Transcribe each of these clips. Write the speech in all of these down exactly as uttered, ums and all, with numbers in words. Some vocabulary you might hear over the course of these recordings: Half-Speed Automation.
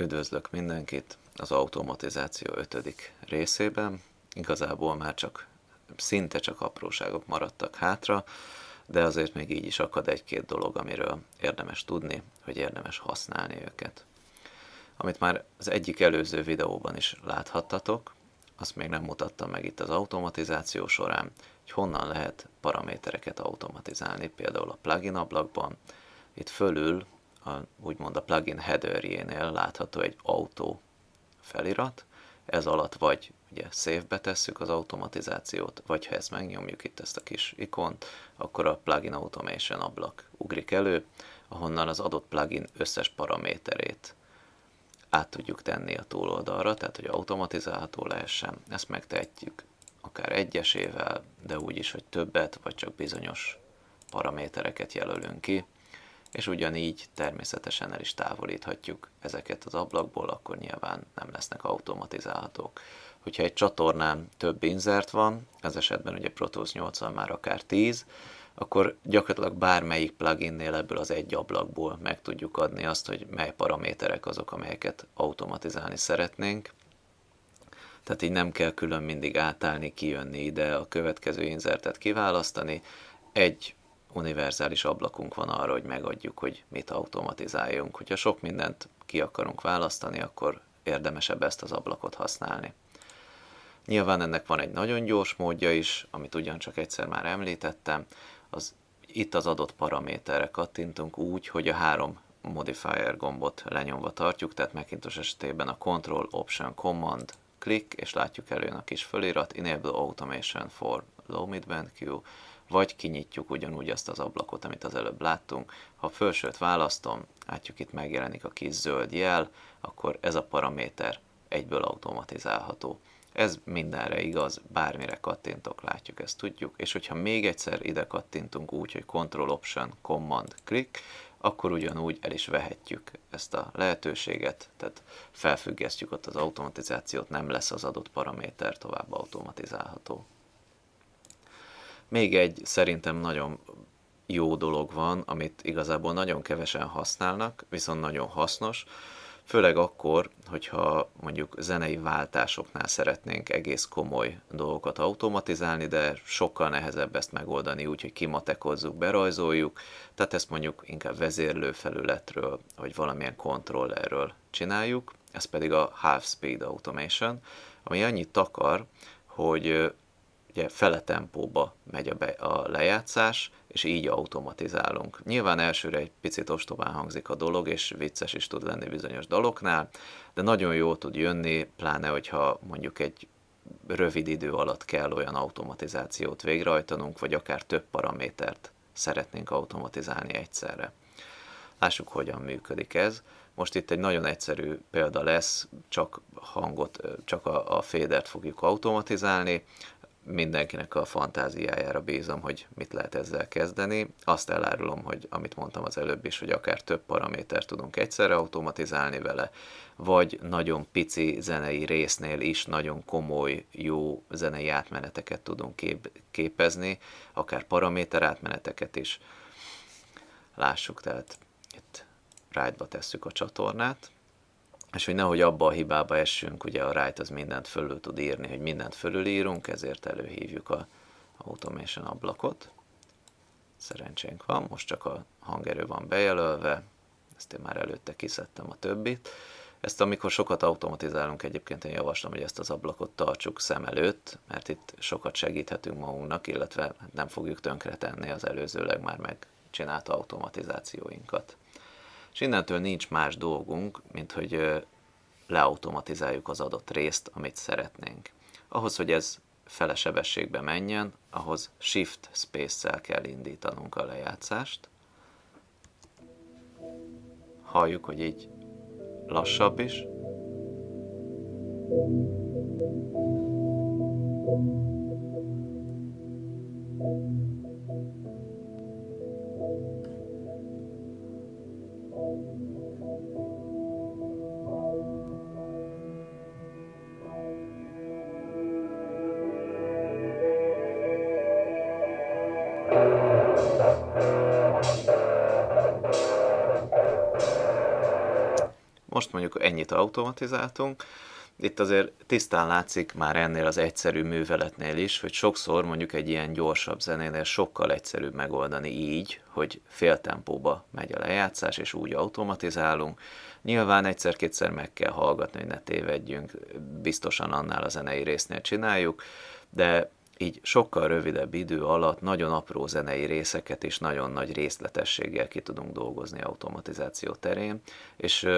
Üdvözlök mindenkit az automatizáció ötödik részében. Igazából már csak szinte csak apróságok maradtak hátra, de azért még így is akad egy-két dolog, amiről érdemes tudni, hogy érdemes használni őket. Amit már az egyik előző videóban is láthattatok, azt még nem mutattam meg itt az automatizáció során, hogy honnan lehet paramétereket automatizálni, például a plugin ablakban. Itt fölül a, úgymond a plugin headerjénél látható egy autó felirat, ez alatt vagy ugye save-be tesszük az automatizációt, vagy ha ezt megnyomjuk itt ezt a kis ikont, akkor a plugin automation ablak ugrik elő, ahonnan az adott plugin összes paraméterét át tudjuk tenni a túloldalra, tehát hogy automatizálható lehessen. Ezt megtehetjük akár egyesével, de úgy is, hogy többet, vagy csak bizonyos paramétereket jelölünk ki, és ugyanígy természetesen el is távolíthatjuk ezeket az ablakból, akkor nyilván nem lesznek automatizálhatók. Hogyha egy csatornán több inzert van, ez esetben ugye Protoss nyolccal már akár tíz, akkor gyakorlatilag bármelyik pluginnél ebből az egy ablakból meg tudjuk adni azt, hogy mely paraméterek azok, amelyeket automatizálni szeretnénk. Tehát így nem kell külön mindig átállni, kijönni ide, a következő inzertet kiválasztani. Egy univerzális ablakunk van arra, hogy megadjuk, hogy mit automatizáljunk. Hogyha sok mindent ki akarunk választani, akkor érdemesebb ezt az ablakot használni. Nyilván ennek van egy nagyon gyors módja is, amit ugyancsak egyszer már említettem. Az, itt az adott paraméterre kattintunk úgy, hogy a három modifier gombot lenyomva tartjuk, tehát Macintosh esetében a Control, Option, Command, Click, és látjuk előn a kis fölirat, Enable Automation for Low Midband Q, vagy kinyitjuk ugyanúgy azt az ablakot, amit az előbb láttunk. Ha a felsőt választom, látjuk itt megjelenik a kis zöld jel, akkor ez a paraméter egyből automatizálható. Ez mindenre igaz, bármire kattintok, látjuk, ezt tudjuk, és hogyha még egyszer ide kattintunk úgy, hogy Control Option Command Click, akkor ugyanúgy el is vehetjük ezt a lehetőséget, tehát felfüggesztjük ott az automatizációt, nem lesz az adott paraméter tovább automatizálható. Még egy szerintem nagyon jó dolog van, amit igazából nagyon kevesen használnak, viszont nagyon hasznos, főleg akkor, hogyha mondjuk zenei váltásoknál szeretnénk egész komoly dolgokat automatizálni, de sokkal nehezebb ezt megoldani úgy, hogy kimatekozzuk, berajzoljuk, tehát ezt mondjuk inkább vezérlő felületről, vagy valamilyen kontrollerről csináljuk, ez pedig a Half-Speed Automation, ami annyit akar, hogy ugye fele tempóba megy a, be, a lejátszás, és így automatizálunk. Nyilván elsőre egy picit ostobán hangzik a dolog, és vicces is tud lenni bizonyos daloknál, de nagyon jól tud jönni, pláne hogyha mondjuk egy rövid idő alatt kell olyan automatizációt végrehajtanunk, vagy akár több paramétert szeretnénk automatizálni egyszerre. Lássuk, hogyan működik ez. Most itt egy nagyon egyszerű példa lesz, csak hangot, csak a, a fadert fogjuk automatizálni. Mindenkinek a fantáziájára bízom, hogy mit lehet ezzel kezdeni. Azt elárulom, hogy amit mondtam az előbb is, hogy akár több paramétert tudunk egyszerre automatizálni vele, vagy nagyon pici zenei résznél is nagyon komoly, jó zenei átmeneteket tudunk kép képezni, akár paraméter átmeneteket is. Lássuk, tehát itt right-ba tesszük a csatornát. És hogy nehogy abba a hibába essünk, ugye a right az mindent fölül tud írni, hogy mindent fölülírunk, ezért előhívjuk az automation ablakot. Szerencsénk van, most csak a hangerő van bejelölve, ezt én már előtte kiszedtem a többit. Ezt amikor sokat automatizálunk, egyébként én javaslom, hogy ezt az ablakot tartsuk szem előtt, mert itt sokat segíthetünk magunknak, illetve nem fogjuk tönkretenni az előzőleg már megcsinált automatizációinkat. És innentől nincs más dolgunk, mint hogy leautomatizáljuk az adott részt, amit szeretnénk. Ahhoz, hogy ez fele sebességbe menjen, ahhoz Shift Space-szel kell indítanunk a lejátszást. Halljuk, hogy így lassabb is. Most mondjuk ennyit automatizáltunk. Itt azért tisztán látszik már ennél az egyszerű műveletnél is, hogy sokszor mondjuk egy ilyen gyorsabb zenénél sokkal egyszerűbb megoldani így, hogy fél tempóba megy a lejátszás, és úgy automatizálunk. Nyilván egyszer-kétszer meg kell hallgatni, hogy ne tévedjünk, biztosan annál a zenei résznél csináljuk, de így sokkal rövidebb idő alatt nagyon apró zenei részeket is nagyon nagy részletességgel ki tudunk dolgozni automatizáció terén, és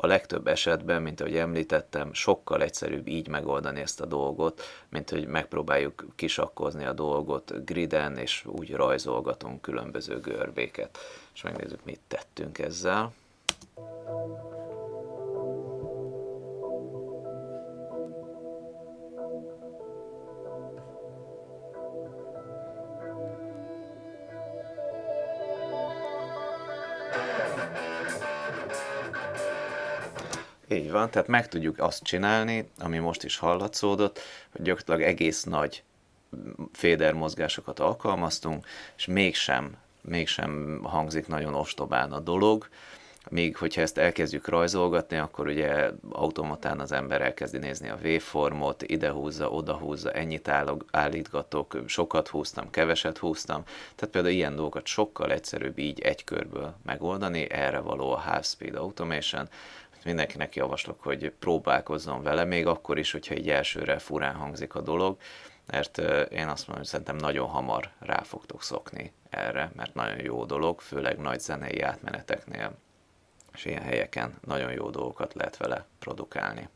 a legtöbb esetben, mint ahogy említettem, sokkal egyszerűbb így megoldani ezt a dolgot, mint hogy megpróbáljuk kisakkozni a dolgot griden, és úgy rajzolgatunk különböző görbéket. És megnézzük, mit tettünk ezzel. Így van, tehát meg tudjuk azt csinálni, ami most is hallatszódott, hogy gyakorlatilag egész nagy féder mozgásokat alkalmaztunk, és mégsem, mégsem hangzik nagyon ostobán a dolog, míg hogyha ezt elkezdjük rajzolgatni, akkor ugye automatán az ember elkezdi nézni a waveformot, idehúzza, odahúzza, ennyit állítgatok, sokat húztam, keveset húztam, tehát például ilyen dolgokat sokkal egyszerűbb így egy körből megoldani, erre való a Half-Speed Automation. Mindenkinek javaslok, hogy próbálkozzon vele, még akkor is, hogyha így elsőre furán hangzik a dolog, mert én azt mondom, hogy szerintem nagyon hamar rá fogtok szokni erre, mert nagyon jó dolog, főleg nagy zenei átmeneteknél és ilyen helyeken nagyon jó dolgokat lehet vele produkálni.